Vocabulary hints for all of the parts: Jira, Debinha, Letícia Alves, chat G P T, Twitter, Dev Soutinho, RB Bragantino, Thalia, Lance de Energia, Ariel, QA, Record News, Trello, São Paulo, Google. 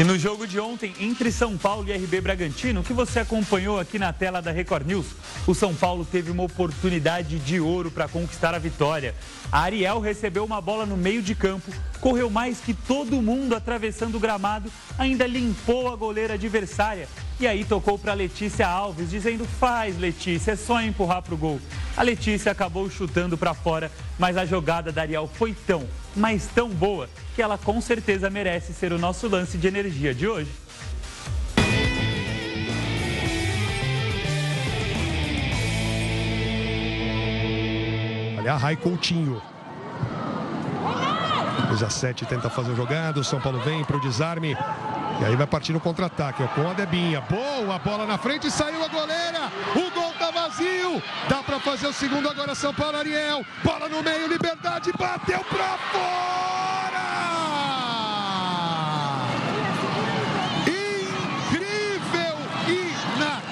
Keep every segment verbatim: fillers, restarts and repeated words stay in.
E no jogo de ontem, entre São Paulo e R B Bragantino, que você acompanhou aqui na tela da Record News, o São Paulo teve uma oportunidade de ouro para conquistar a vitória. A Ariel recebeu uma bola no meio de campo, correu mais que todo mundo atravessando o gramado, ainda limpou a goleira adversária. E aí tocou para Letícia Alves, dizendo, faz Letícia, é só empurrar para o gol. A Letícia acabou chutando para fora, mas a jogada da Ariel foi tão, mas tão boa, que ela com certeza merece ser o nosso lance de energia de hoje. Olha a Rai Coutinho. dezessete tenta fazer o jogado, o São Paulo vem para o desarme. E aí vai partir no contra-ataque, ó, com a Debinha. Boa, a bola na frente, saiu a goleira. O gol tá vazio. Dá pra fazer o segundo agora, São Paulo, Ariel. Bola no meio, Liberdade, bateu pra fora! Incrível,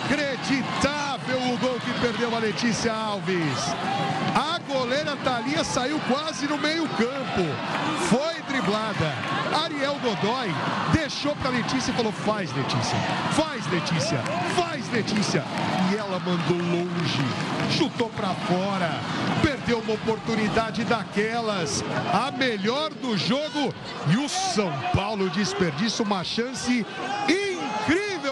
inacreditável o gol que perdeu a Letícia Alves. A goleira Thalia saiu quase no meio-campo. Foi driblada. Ariel Godoy deixou para Letícia e falou, faz Letícia, faz Letícia, faz Letícia. E ela mandou longe, chutou para fora, perdeu uma oportunidade daquelas, a melhor do jogo. E o São Paulo desperdiça uma chance incrível.